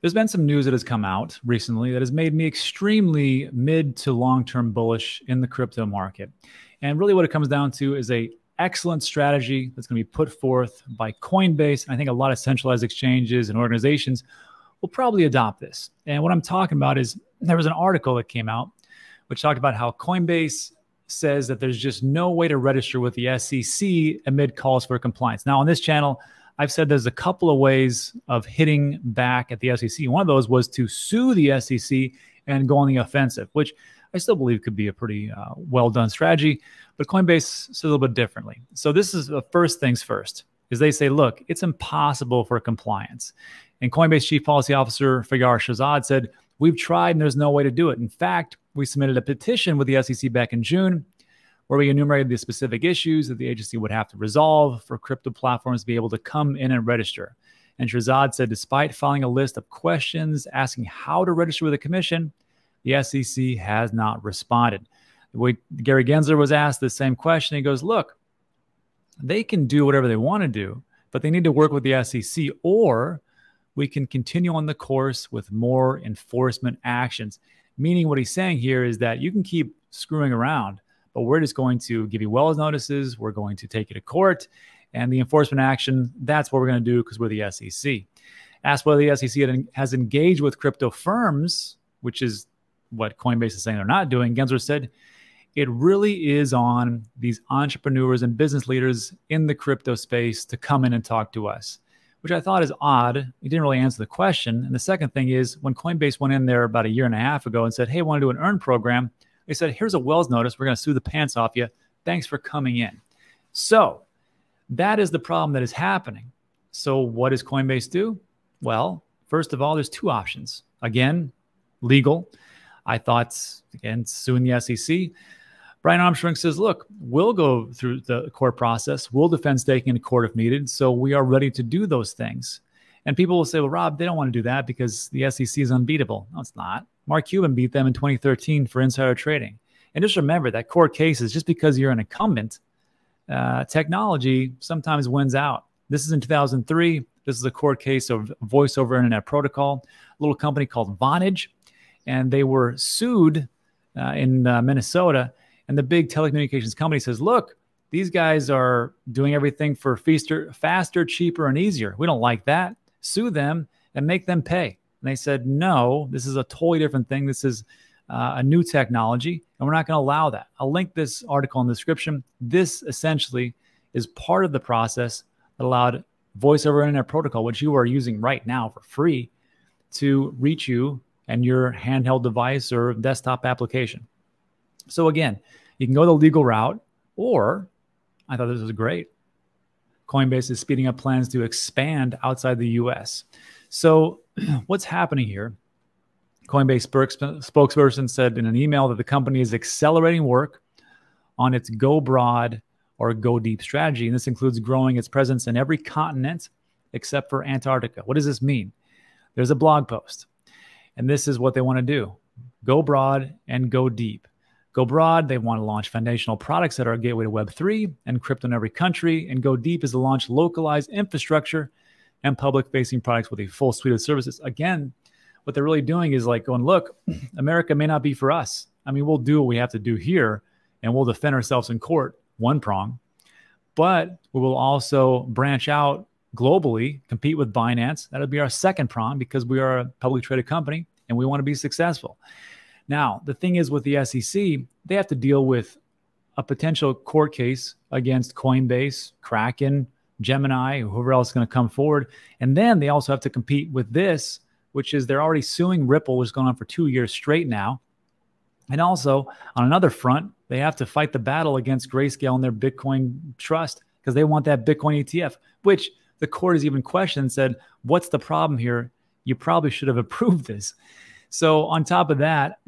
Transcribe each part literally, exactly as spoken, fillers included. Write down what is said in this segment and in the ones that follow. there's been some news that has come out recently that has made me extremely mid to long-term bullish in the crypto market. And really what it comes down to is a excellent strategy that's going to be put forth by Coinbase. And I think a lot of centralized exchanges and organizations will probably adopt this. And what I'm talking about is there was an article that came out which talked about how Coinbase says that there's just no way to register with the S E C amid calls for compliance. Now, on this channel, I've said there's a couple of ways of hitting back at the S E C. One of those was to sue the S E C and go on the offensive, which I still believe could be a pretty uh, well-done strategy, but Coinbase is a little bit differently. So this is the first things first, is they say, look, it's impossible for compliance. And Coinbase Chief Policy Officer Fayar Shahzad said, we've tried and there's no way to do it. In fact, we submitted a petition with the S E C back in June where we enumerated the specific issues that the agency would have to resolve for crypto platforms to be able to come in and register. And Shahzad said, despite filing a list of questions asking how to register with the commission, the S E C has not responded. We, Gary Gensler was asked the same question. He goes, look, they can do whatever they want to do, but they need to work with the S E C, or we can continue on the course with more enforcement actions. Meaning what he's saying here is that you can keep screwing around, but we're just going to give you Wells notices. We're going to take you to court. And the enforcement action, that's what we're going to do because we're the S E C. Asked whether the S E C has engaged with crypto firms, which is what Coinbase is saying they're not doing, Gensler said, it really is on these entrepreneurs and business leaders in the crypto space to come in and talk to us, which I thought is odd. He didn't really answer the question. And the second thing is when Coinbase went in there about a year and a half ago and said, hey, I want to do an earn program. They said, here's a Wells notice. We're going to sue the pants off you. Thanks for coming in. So that is the problem that is happening. So what does Coinbase do? Well, first of all, there's two options. Again, legal. I thought, again, suing the S E C. Brian Armstrong says, look, we'll go through the court process. We'll defend staking in court if needed. So we are ready to do those things. And people will say, well, Rob, they don't want to do that because the S E C is unbeatable. No, it's not. Mark Cuban beat them in twenty thirteen for insider trading. And just remember that court cases, just because you're an incumbent, uh, technology sometimes wins out. This is in two thousand three. This is a court case of voice over internet protocol, a little company called Vonage. And they were sued uh, in uh, Minnesota. And the big telecommunications company says, look, these guys are doing everything for feaster, faster, cheaper, and easier. We don't like that. Sue them and make them pay. And they said, no, this is a totally different thing. This is uh, a new technology, and we're not going to allow that. I'll link this article in the description. This essentially is part of the process that allowed voice over internet protocol, which you are using right now for free, to reach you and your handheld device or desktop application. So again, you can go the legal route, or I thought this was great. Coinbase is speeding up plans to expand outside the U S. So what's happening here? Coinbase spokesperson said in an email that the company is accelerating work on its go broad or go deep strategy. And this includes growing its presence in every continent except for Antarctica. What does this mean? There's a blog post, and this is what they want to do. Go broad and go deep. Go broad, they want to launch foundational products that are a gateway to Web three and crypto in every country. And go deep is to launch localized infrastructure and public-facing products with a full suite of services. Again, what they're really doing is like going, look, America may not be for us. I mean, we'll do what we have to do here, and we'll defend ourselves in court, one prong. But we will also branch out globally, compete with Binance. That'll be our second prong because we are a publicly traded company, and we want to be successful. Now, the thing is with the S E C, they have to deal with a potential court case against Coinbase, Kraken, Gemini, whoever else is going to come forward. And then they also have to compete with this, which is they're already suing Ripple, which is going on for two years straight now. And also, on another front, they have to fight the battle against Grayscale and their Bitcoin trust because they want that Bitcoin E T F, which the court has even questioned and said, what's the problem here? You probably should have approved this. So on top of that,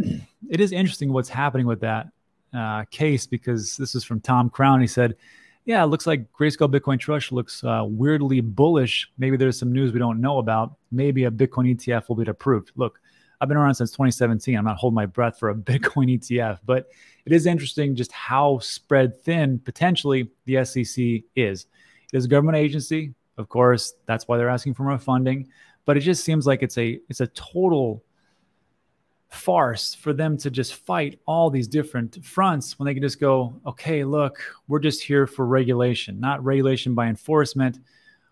it is interesting what's happening with that uh, case, because this is from Tom Crown. He said, yeah, it looks like Grayscale Bitcoin Trust looks uh, weirdly bullish. Maybe there's some news we don't know about. Maybe a Bitcoin E T F will be approved. Look, I've been around since twenty seventeen. I'm not holding my breath for a Bitcoin E T F, but it is interesting just how spread thin potentially the S E C is. It is a government agency. Of course, that's why they're asking for more funding. But it just seems like it's a it's a total farce for them to just fight all these different fronts when they can just go, okay, look, we're just here for regulation, not regulation by enforcement.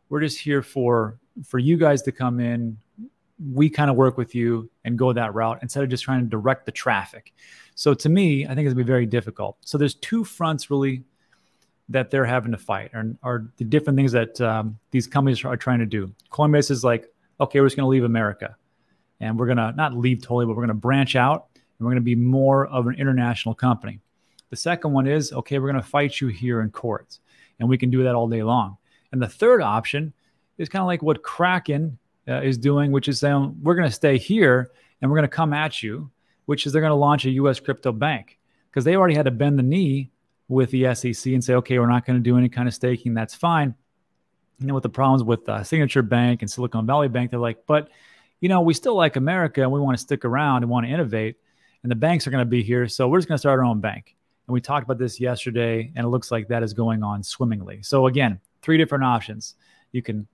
We're just here for for you guys to come in. We kind of work with you and go that route instead of just trying to direct the traffic. So to me, I think it's going to be very difficult. So there's two fronts really that they're having to fight, or, or the different things that um, these companies are trying to do. Coinbase is like, okay, we're just going to leave America. And we're going to not leave totally, but we're going to branch out and we're going to be more of an international company. The second one is, okay, we're going to fight you here in courts, and we can do that all day long. And the third option is kind of like what Kraken uh, is doing, which is saying, we're going to stay here and we're going to come at you, which is they're going to launch a U S crypto bank, because they already had to bend the knee with the S E C and say, okay, we're not going to do any kind of staking. That's fine. You know, with the problems with uh, Signature Bank and Silicon Valley Bank, they're like, but you know, we still like America and we want to stick around and want to innovate, and the banks are going to be here. So we're just going to start our own bank. And we talked about this yesterday, and it looks like that is going on swimmingly. So again, three different options. You can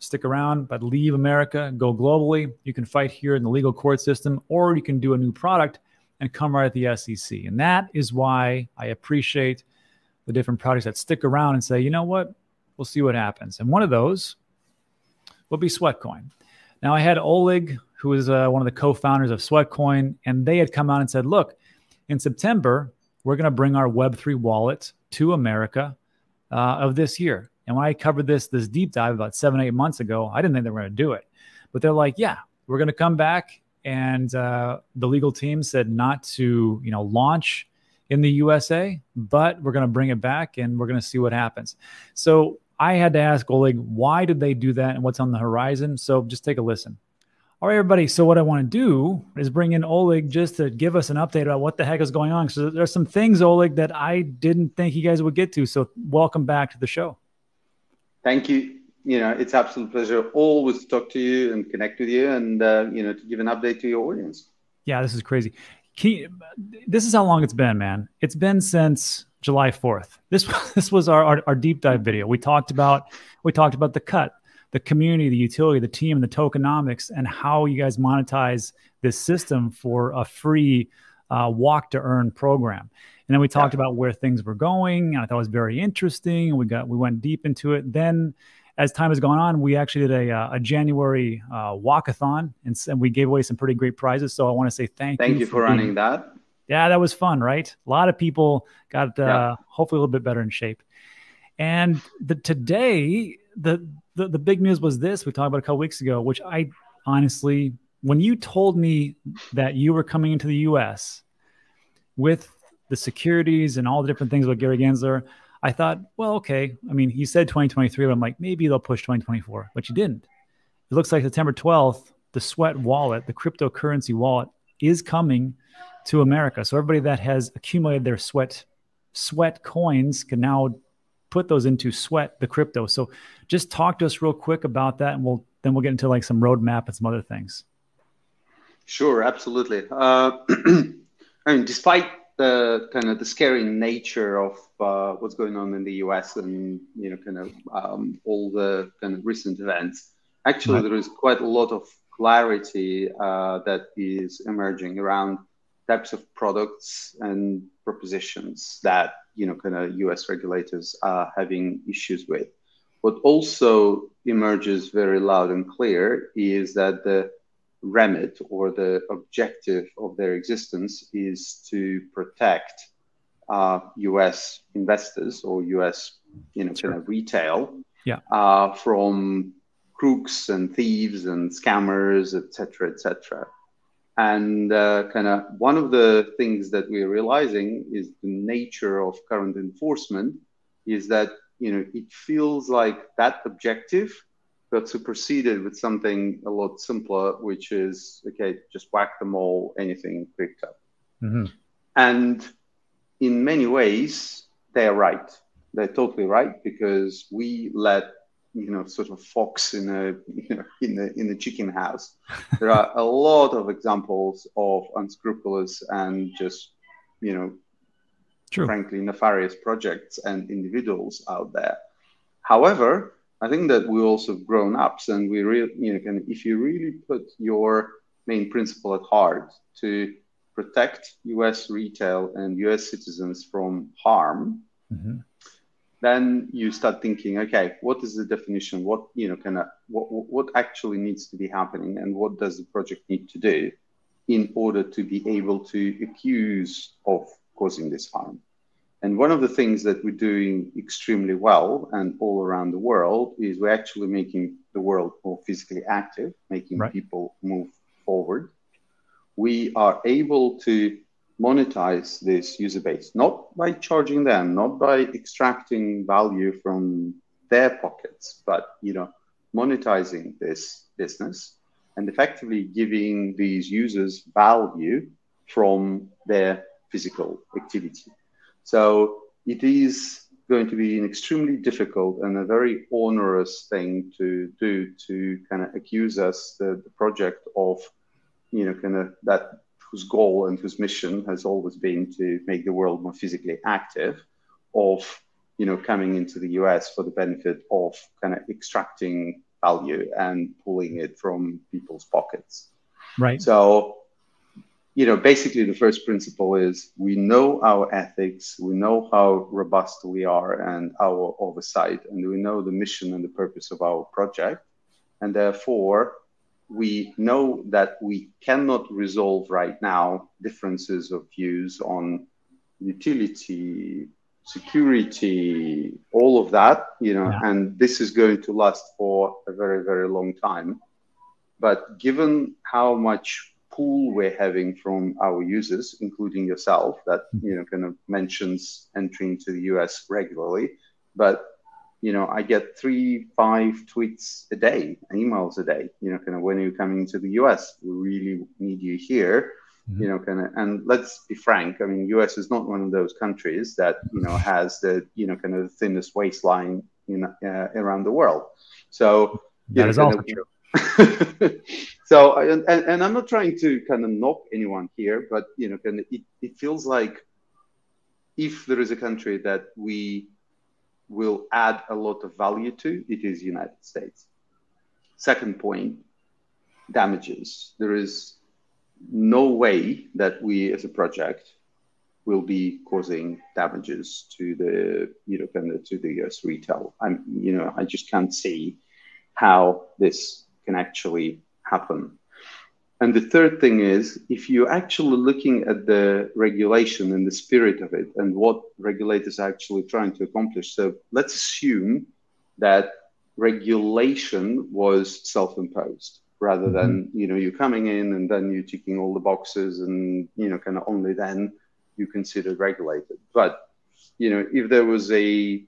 stick around, but leave America and go globally. You can fight here in the legal court system, or you can do a new product and come right at the S E C. And that is why I appreciate the different products that stick around and say, you know what, we'll see what happens. And one of those will be Sweatcoin. Now, I had Oleg, who is uh, one of the co-founders of Sweatcoin, and they had come out and said, look, in September, we're going to bring our Web three wallet to America uh, of this year. And when I covered this, this deep dive about seven, eight months ago, I didn't think they were going to do it. But they're like, yeah, we're going to come back. And uh, the legal team said not to, you know, launch in the U S A, but we're going to bring it back and we're going to see what happens. So I had to ask Oleg, why did they do that and what's on the horizon? So just take a listen. All right, everybody. So what I want to do is bring in Oleg just to give us an update about what the heck is going on. So there's some things, Oleg, that I didn't think you guys would get to. So welcome back to the show. Thank you. You know, it's an absolute pleasure always to talk to you and connect with you and, uh, you know, to give an update to your audience. Yeah, this is crazy. You, this is how long it's been, man. It's been since July fourth. This this was our, our our deep dive video. We talked about we talked about the cut, the community, the utility, the team, the tokenomics, and how you guys monetize this system for a free uh, walk to earn program. And then we talked yeah. about where things were going, and I thought it was very interesting. And we got we went deep into it. Then, as time has gone on, we actually did a a January uh, walkathon, and, and we gave away some pretty great prizes. So I want to say thank, thank you. Thank you for, for running that. Yeah, that was fun, right? A lot of people got uh, yeah. hopefully a little bit better in shape. And the, today, the, the the big news was this. We talked about a couple weeks ago, which I honestly, when you told me that you were coming into the U S with the securities and all the different things with Gary Gensler, I thought, well, okay. I mean, he said twenty twenty-three, but I'm like, maybe they'll push twenty twenty-four, but you didn't. It looks like September twelfth, the Sweat wallet, the cryptocurrency wallet, is coming to America. So everybody that has accumulated their sweat sweat coins can now put those into Sweat, the crypto. So just talk to us real quick about that, and we'll then we'll get into like some roadmap and some other things. Sure, absolutely. Uh, I mean, despite the kind of the scary nature of uh, what's going on in the U S and you know kind of um, all the kind of recent events, actually there is quite a lot of clarity uh, that is emerging around types of products and propositions that you know kind of U S regulators are having issues with. What also emerges very loud and clear is that the remit or the objective of their existence is to protect uh, U S investors or U S you know sure. kind of retail yeah. uh, from crooks and thieves and scammers, et cetera, et cetera. And uh, kind of one of the things that we're realizing is the nature of current enforcement is that, you know, it feels like that objective got superseded with something a lot simpler, which is, okay, just whack them all, anything crypto. Mm-hmm. And in many ways, they are right. They're totally right, because we let you know, sort of fox in a you know, in the in the chicken house. There are a lot of examples of unscrupulous and just you know, True. frankly nefarious projects and individuals out there. However, I think that we also have grown ups, and we really, you know, can, if you really put your main principle at heart to protect U S retail and U S citizens from harm, mm-hmm. then you start thinking, okay, what is the definition? What, you know, kind of what, what actually needs to be happening, and what does the project need to do in order to be able to accuse of causing this harm? And one of the things that we're doing extremely well and all around the world is we're actually making the world more physically active, making right. people move forward. We are able to monetize this user base, not by charging them, not by extracting value from their pockets, but, you know, monetizing this business and effectively giving these users value from their physical activity. So it is going to be an extremely difficult and a very onerous thing to do to kind of accuse us, the, the project of, you know, kind of that whose goal and whose mission has always been to make the world more physically active, of, you know, coming into the U S for the benefit of kind of extracting value and pulling it from people's pockets. Right. So, you know, basically the first principle is we know our ethics, we know how robust we are and our oversight, and we know the mission and the purpose of our project. And therefore, we know that we cannot resolve right now differences of views on utility, security, all of that, you know, yeah. and this is going to last for a very, very long time. But given how much pool we're having from our users, including yourself, that, you know, kind of mentions entering to the U S regularly. But, you know, I get three, five tweets a day, emails a day, you know, kind of, when are you coming to the U S? We really need you here, mm-hmm. you know, kind of, and let's be frank. I mean, U S is not one of those countries that, you know, has the, you know, kind of thinnest waistline in, uh, around the world. So that know, is also of, true. So, and, and I'm not trying to kind of knock anyone here, but, you know, kind of it, it feels like if there is a country that we will add a lot of value to, it is the United States. Second point, damages. There is no way that we as a project will be causing damages to the, you know, kind of to the U S retail. I'm, you know, I just can't see how this can actually happen. And the third thing is, if you're actually looking at the regulation and the spirit of it and what regulators are actually trying to accomplish. So let's assume that regulation was self-imposed rather than, you know, you're coming in and then you're ticking all the boxes and, you know, kind of only then you consider regulated. But, you know, if there was a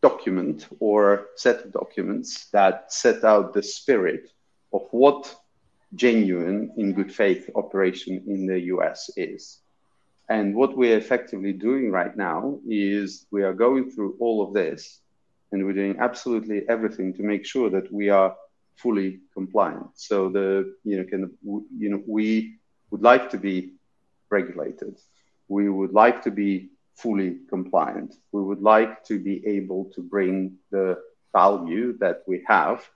document or set of documents that set out the spirit of what genuine, in good faith, operation in the U S is. And what we're effectively doing right now is we are going through all of this and we're doing absolutely everything to make sure that we are fully compliant. So the, you know, kind of, you know, we would like to be regulated. We would like to be fully compliant. We would like to be able to bring the value that we have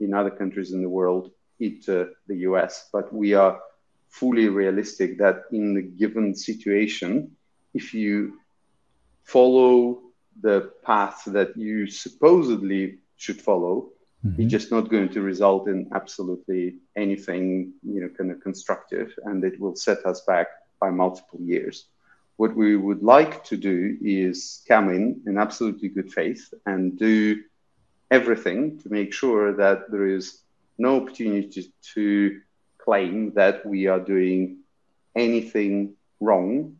in other countries in the world into the U S, but we are fully realistic that in the given situation, if you follow the path that you supposedly should follow, mm-hmm. it's just not going to result in absolutely anything, you know, kind of constructive, and it will set us back by multiple years. What we would like to do is come in in absolutely good faith and do everything to make sure that there is no opportunity to claim that we are doing anything wrong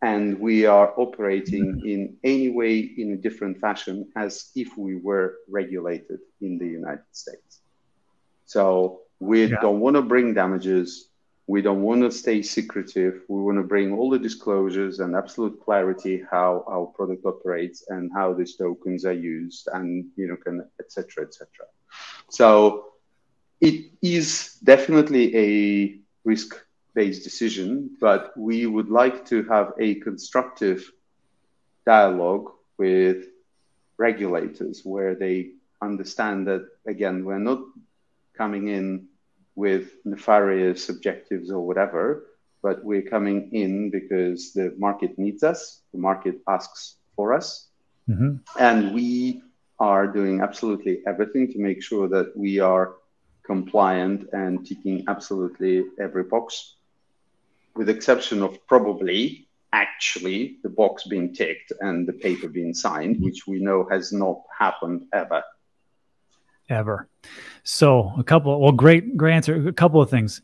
and we are operating in any way in a different fashion as if we were regulated in the United States. So we yeah. don't want to bring damages. We don't want to stay secretive. We want to bring all the disclosures and absolute clarity how our product operates and how these tokens are used and, you know, can, et cetera, et cetera. So it is definitely a risk-based decision, but we would like to have a constructive dialogue with regulators, where they understand that, again, we're not coming in with nefarious objectives or whatever, but we're coming in because the market needs us, the market asks for us, mm-hmm. and we are doing absolutely everything to make sure that we are compliant and ticking absolutely every box, with the exception of probably actually the box being ticked and the paper being signed, which we know has not happened ever. Ever. So a couple of, well, great, great answer. A couple of things.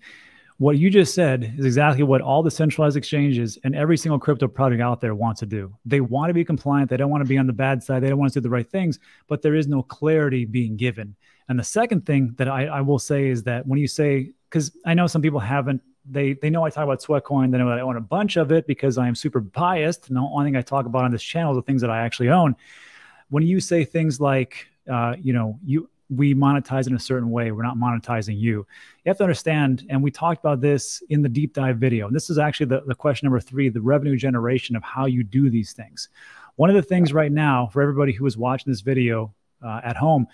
What you just said is exactly what all the centralized exchanges and every single crypto product out there wants to do. They want to be compliant. They don't want to be on the bad side. They don't want to do the right things, but there is no clarity being given. And the second thing that I, I will say is that when you say, because I know some people haven't, They they know I talk about Sweatcoin, they know that I own a bunch of it because I am super biased. And the only thing I talk about on this channel is the things that I actually own. When you say things like, uh, you know, you we monetize in a certain way, we're not monetizing you, you have to understand, and we talked about this in the deep dive video. And this is actually the, the question number three, the revenue generation of how you do these things. One of the things right now, for everybody who is watching this video uh, at home,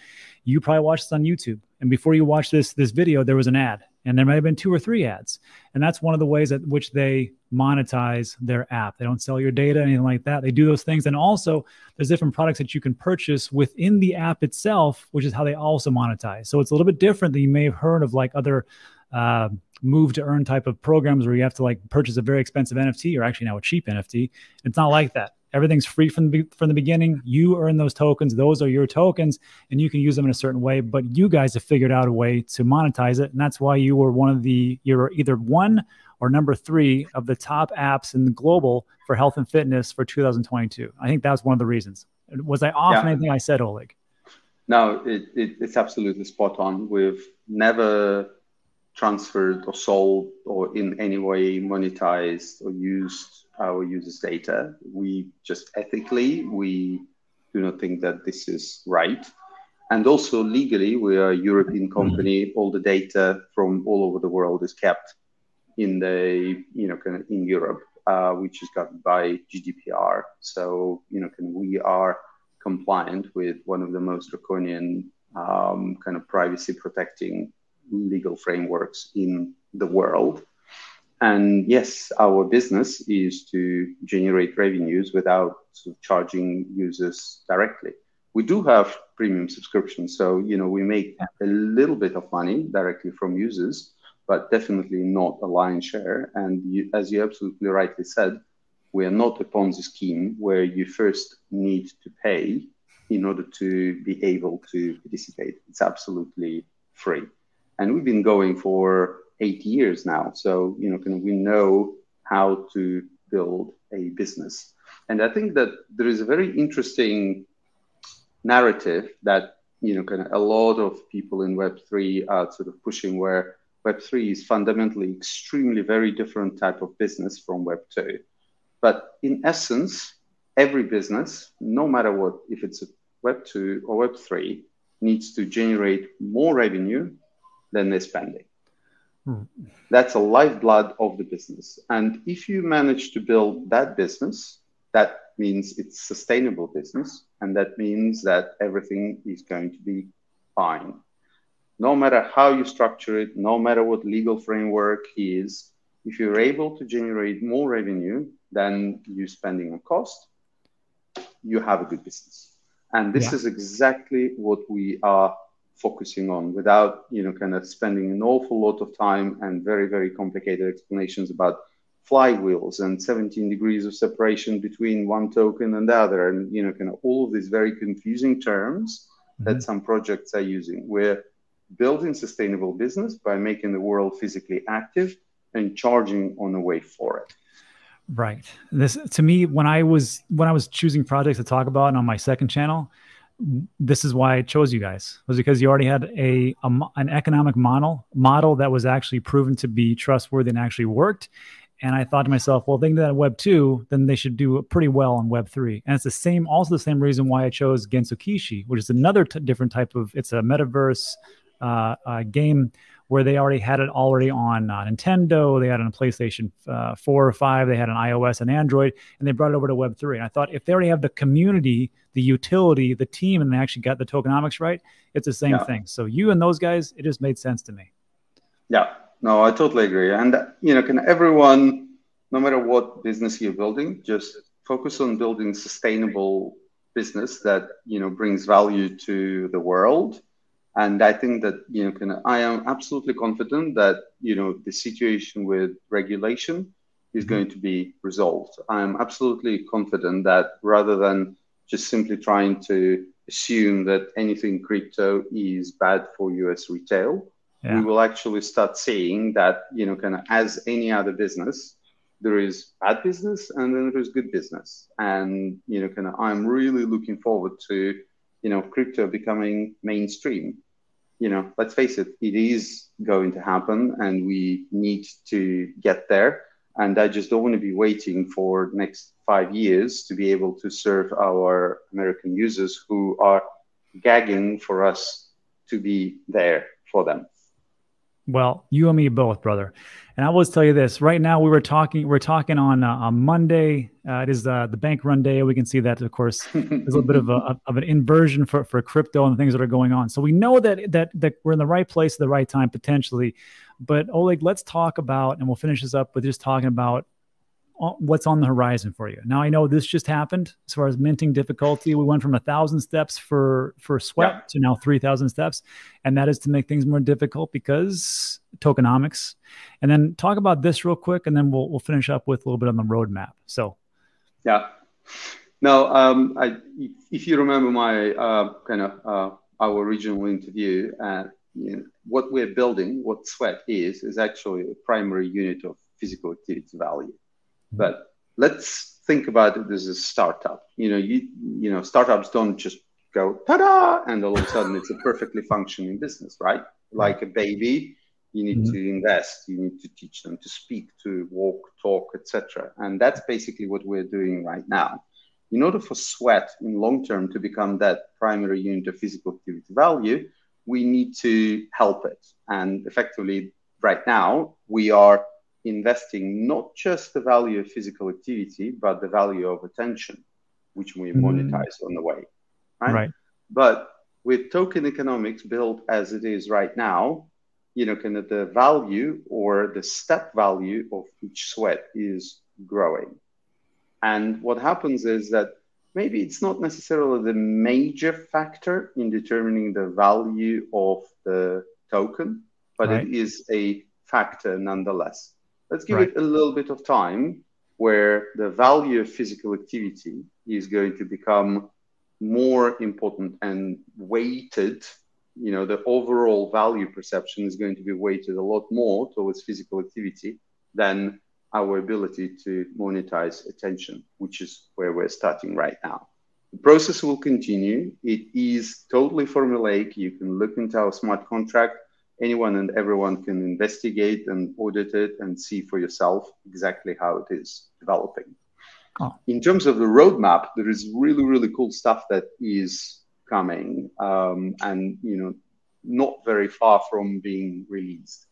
you probably watched this on YouTube. And before you watch this, this video, there was an ad. And there might have been two or three ads. And that's one of the ways at which they monetize their app. They don't sell your data, anything like that. They do those things. And also, there's different products that you can purchase within the app itself, which is how they also monetize. So it's a little bit different than you may have heard of, like other uh, move to earn type of programs where you have to like purchase a very expensive N F T, or actually now a cheap N F T. It's not like that. Everything's free from the, from the beginning. You earn those tokens. Those are your tokens, and you can use them in a certain way. But you guys have figured out a way to monetize it, and that's why you were one of the, you're either one or number three of the top apps in the global for health and fitness for two thousand twenty-two. I think that's one of the reasons. Was I off on anything I said, Oleg? No, it, it, it's absolutely spot on. We've never transferred or sold or in any way monetized or used our users' data. We just ethically, we do not think that this is right. And also legally, we are a European company. All the data from all over the world is kept in the, you know, kind of in Europe, uh, which is governed by G D P R. So, you know, kind of we are compliant with one of the most draconian um, kind of privacy protecting legal frameworks in the world. And yes, our business is to generate revenues without sort of charging users directly. We do have premium subscriptions, so you know we make a little bit of money directly from users, but definitely not a lion's share. And you, as you absolutely rightly said, we are not a Ponzi scheme where you first need to pay in order to be able to participate. It's absolutely free. And we've been going for eight years now. So, you know, can we know how to build a business? And I think that there is a very interesting narrative that, you know, kind of a lot of people in Web three are sort of pushing, where Web three is fundamentally extremely very different type of business from Web two. But in essence, every business, no matter what, if it's Web two or Web three, needs to generate more revenue than they're spending. Hmm. That's a lifeblood of the business. And if you manage to build that business, that means it's sustainable business. And that means that everything is going to be fine. No matter how you structure it, no matter what legal framework is, if you're able to generate more revenue than you're spending on cost, you have a good business. And this yeah. is exactly what we are focusing on, without, you know, kind of spending an awful lot of time and very, very complicated explanations about flywheels and seventeen degrees of separation between one token and the other. And, you know, kind of all of these very confusing terms mm-hmm. that some projects are using. We're building sustainable business by making the world physically active and charging on the way for it. Right. This, to me, when I was, when I was choosing projects to talk about and on my second channel, this is why I chose you guys, was because you already had a, a an economic model model that was actually proven to be trustworthy and actually worked. And I thought to myself, well, if they can do that in Web two, then they should do pretty well on Web three. And it's the same, also the same reason why I chose Gensokishi, which is another t different type of, it's a metaverse uh, uh, game where they already had it already on uh, Nintendo. They had it on PlayStation uh, four or five. They had an iOS and Android, and they brought it over to Web three. And I thought, if they already have the community, the utility, the team, and they actually got the tokenomics right, it's the same yeah. thing. So you and those guys, it just made sense to me. Yeah, no, I totally agree. And, you know, can everyone, no matter what business you're building, just focus on building sustainable business that, you know, brings value to the world. And I think that, you know, can, I am absolutely confident that, you know, the situation with regulation is going to be resolved. I am absolutely confident that rather than just simply trying to assume that anything crypto is bad for U S retail, yeah. we will actually start seeing that, you know, kind of as any other business, there is bad business and then there is good business. And, you know, kind of I'm really looking forward to, you know, crypto becoming mainstream. You know, let's face it, it is going to happen and we need to get there. And I just don't want to be waiting for next five years to be able to serve our American users who are gagging for us to be there for them. Well, you and me both, brother. And I will tell you this right now. We were talking, we're talking on uh, on Monday. Uh, it is uh, the bank run day. We can see that, of course, there's a little bit of a, of an inversion for, for crypto and the things that are going on. So we know that, that, that we're in the right place at the right time, potentially. But Oleg, let's talk about, and we'll finish this up with just talking about what's on the horizon for you. Now, I know this just happened as far as minting difficulty. We went from a thousand steps for, for Sweat yeah. to now three thousand steps. And that is to make things more difficult because tokenomics. And then talk about this real quick, and then we'll, we'll finish up with a little bit on the roadmap. So, yeah, no, um, I, if you remember my uh, kind of uh, our original interview, uh, you know, what we're building, what Sweat is, is actually a primary unit of physical activity value. But let's think about it as a startup. You know, you you know, startups don't just go ta-da, and all of a sudden it's a perfectly functioning business, right? Like a baby, you need mm-hmm. to invest, you need to teach them to speak, to walk, talk, et cetera. And that's basically what we're doing right now. In order for Sweat in long term to become that primary unit of physical activity value, we need to help it. And effectively, right now, we are investing not just the value of physical activity, but the value of attention, which we monetize mm. on the way, right? right? But with token economics built as it is right now, you know, kind of the value or the step value of each sweat is growing. And what happens is that maybe it's not necessarily the major factor in determining the value of the token, but right. it is a factor nonetheless. Let's give right. it a little bit of time where the value of physical activity is going to become more important and weighted. You know, the overall value perception is going to be weighted a lot more towards physical activity than our ability to monetize attention, which is where we're starting right now. The process will continue. It is totally formulaic. You can look into our smart contract. Anyone and everyone can investigate and audit it and see for yourself exactly how it is developing. Oh. In terms of the roadmap, there is really, really cool stuff that is coming um, and, you know, not very far from being released.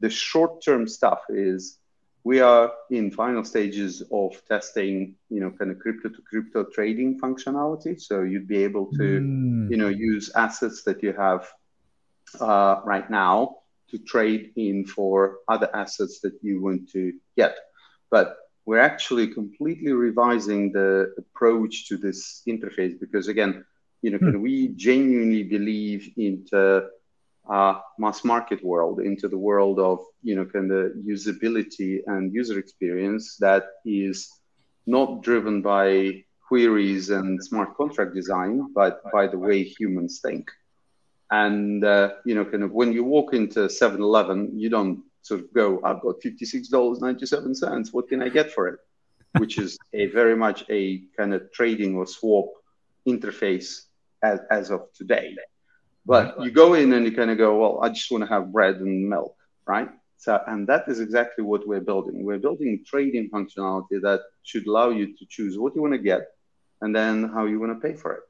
The short-term stuff is we are in final stages of testing, you know, kind of crypto-to-crypto trading functionality. So you'd be able to, mm. you know, use assets that you have Uh, right now to trade in for other assets that you want to get. But we're actually completely revising the approach to this interface because, again, you know, mm. we genuinely believe into uh, mass market world, into the world of, you know, kind of usability and user experience that is not driven by queries and smart contract design, but by the way humans think. And, uh, you know, kind of when you walk into seven eleven, you don't sort of go, I've got fifty-six dollars and ninety-seven cents. What can I get for it? Which is a very much a kind of trading or swap interface as, as of today. But you go in and you kind of go, well, I just want to have bread and milk, right? So, and that is exactly what we're building. We're building trading functionality that should allow you to choose what you want to get and then how you want to pay for it.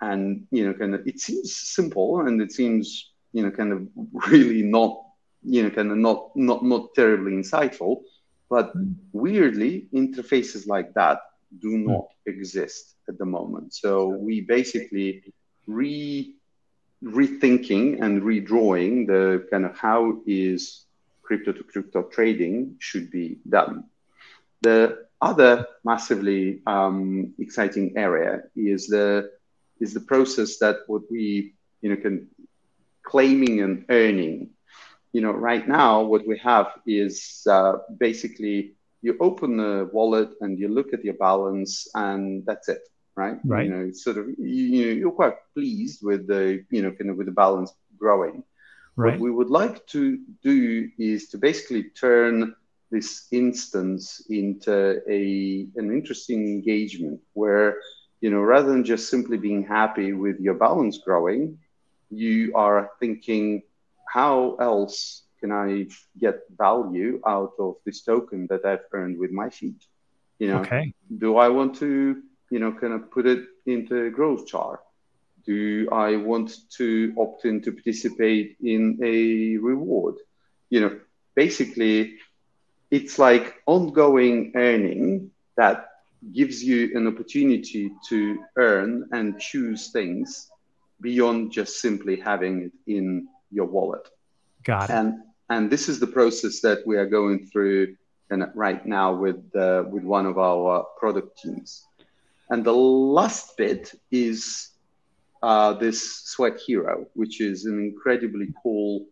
And, you know, kind of, it seems simple and it seems you know, kind of really not, you know, kind of not, not, not terribly insightful. But weirdly, interfaces like that do not exist at the moment. So we basically re rethinking and redrawing the kind of how is crypto to crypto trading should be done. The other massively um, exciting area is the is the process that what we you know can claiming and earning. You know, right now, what we have is uh, basically you open the wallet and you look at your balance and that's it, right? Right. You know, sort of you you're quite pleased with the you know kind of with the balance growing. Right. What we would like to do is to basically turn this instance into a an interesting engagement where you know rather than just simply being happy with your balance growing, you are thinking, how else can I get value out of this token that I've earned with my feet? You know, okay. Do I want to, you know, kind of put it into a growth chart? Do I want to opt in to participate in a reward? You know, basically, it's like ongoing earning that gives you an opportunity to earn and choose things beyond just simply having it in your wallet. Got it. And and this is the process that we are going through and right now with uh, with one of our product teams. And the last bit is uh, this Sweat Hero, which is an incredibly cool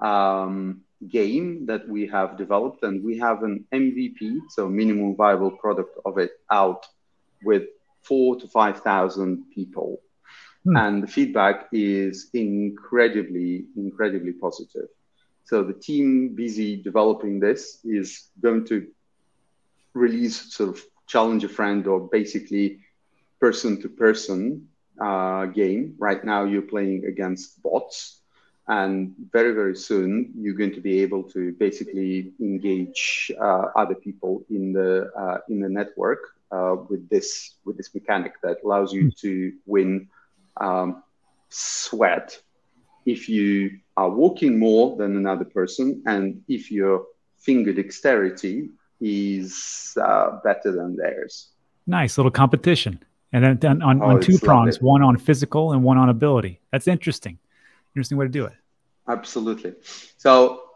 um, game that we have developed, and we have an M V P, so minimum viable product of it, out with four to five thousand people. Hmm. And the feedback is incredibly, incredibly positive. So the team busy developing this is going to release sort of challenge a friend or basically person-to-person uh, game. Right now you're playing against bots. And very, very soon you're going to be able to basically engage uh, other people in the uh, in the network uh, with this with this mechanic that allows you to win Um, sweat if you are walking more than another person, and if your finger dexterity is uh, better than theirs. Nice little competition, and then on, on, oh, on two prongs, lovely. One on physical and one on ability. That's interesting, interesting way to do it. Absolutely. So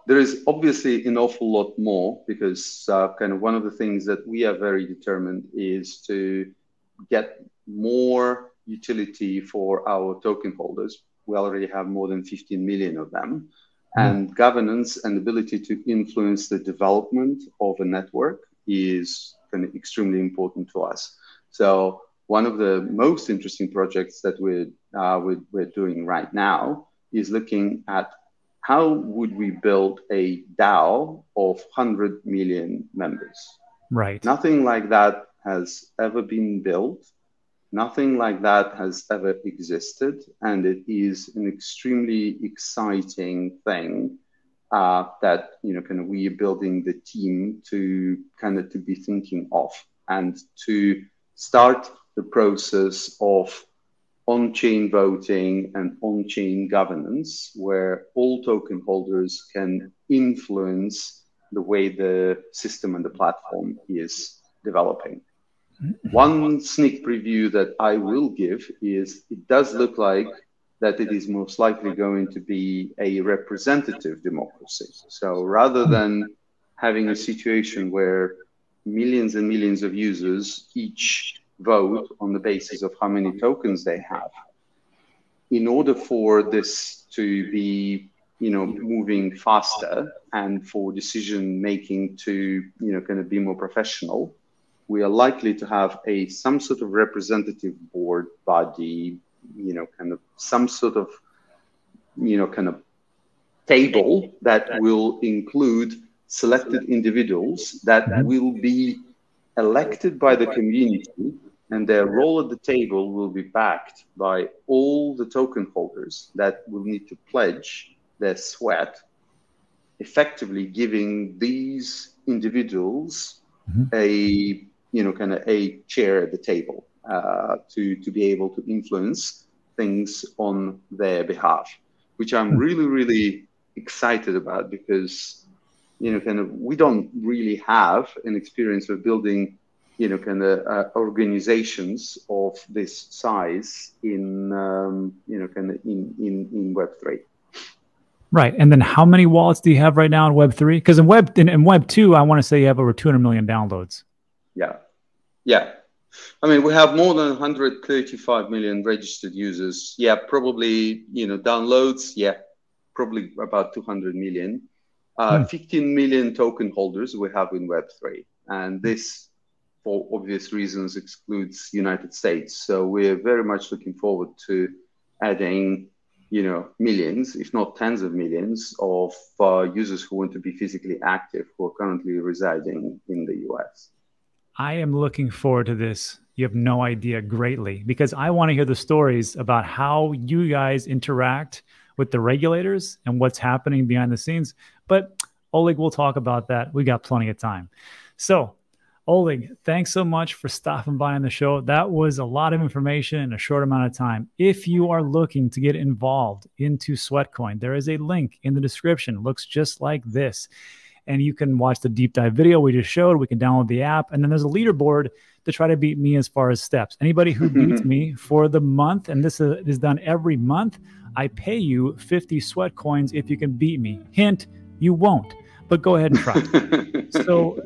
there is obviously an awful lot more because uh, kind of one of the things that we are very determined is to get more utility for our token holders. We already have more than fifteen million of them. Mm. And governance and ability to influence the development of a network is kind of extremely important to us. So one of the most interesting projects that we're, uh, we're, we're doing right now is looking at how would we build a DAO of one hundred million members. Right. Nothing like that has ever been built. Nothing like that has ever existed, and it is an extremely exciting thing uh, that you know, kind of we are building the team to kind of to be thinking of and to start the process of on-chain voting and on-chain governance, where all token holders can influence the way the system and the platform is developing. One sneak preview that I will give is it does look like that it is most likely going to be a representative democracy. So rather than having a situation where millions and millions of users each vote on the basis of how many tokens they have, in order for this to be, you know, moving faster and for decision making to, you know, kind of be more professional, we are likely to have a some sort of representative board body, you know, kind of some sort of, you know, kind of table that will include selected individuals that will be elected by the community, and their role at the table will be backed by all the token holders that will need to pledge their sweat, effectively giving these individuals mm-hmm. a you know, kind of a chair at the table uh, to, to be able to influence things on their behalf. which I'm really, really excited about because, you know, kind of we don't really have an experience of building, you know, kind of uh, organizations of this size in, um, you know, kind of in, in, in Web three. Right. And then how many wallets do you have right now in Web three? Because in Web in, in Web two, I want to say you have over two hundred million downloads. Yeah. Yeah. I mean, we have more than one hundred thirty-five million registered users. Yeah, probably, you know, downloads. Yeah, probably about two hundred million. Uh, hmm. fifteen million token holders we have in Web three. And this, for obvious reasons, excludes United States. So we're very much looking forward to adding, you know, millions, if not tens of millions of uh, users who want to be physically active who are currently residing in the U S. I am looking forward to this. You have no idea greatly, because I want to hear the stories about how you guys interact with the regulators and what's happening behind the scenes. But Oleg, we'll talk about that. We got plenty of time. So Oleg, thanks so much for stopping by on the show. That was a lot of information in a short amount of time. If you are looking to get involved into Sweatcoin, there is a link in the description. It looks just like this. And you can watch the deep dive video we just showed. We can download the app. And then there's a leaderboard to try to beat me as far as steps. Anybody who beats me for the month, and this is done every month, I pay you fifty Sweatcoins if you can beat me. Hint, you won't. But go ahead and try. So,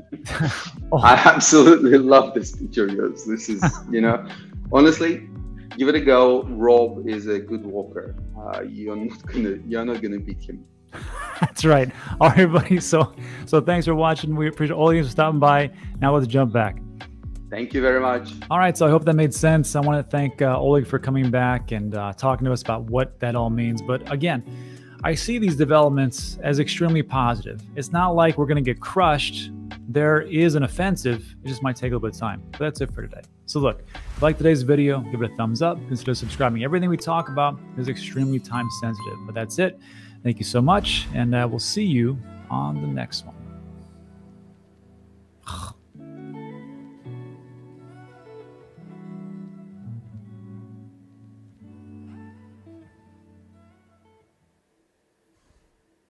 oh. I absolutely love this picture of yours. This is, you know, honestly, give it a go. Rob is a good walker. Uh, you're not gonna, you're not gonna beat him. That's right. All right, everybody. So, so thanks for watching. We appreciate all of you for stopping by. Now let's jump back. Thank you very much. All right. So I hope that made sense. I want to thank uh, Oleg for coming back and uh, talking to us about what that all means. But again, I see these developments as extremely positive. It's not like we're going to get crushed. There is an offensive. It just might take a little bit of time. But that's it for today. So look, if you like today's video, give it a thumbs up. Consider subscribing. Everything we talk about is extremely time sensitive. But that's it. Thank you so much. And uh, we'll see you on the next one.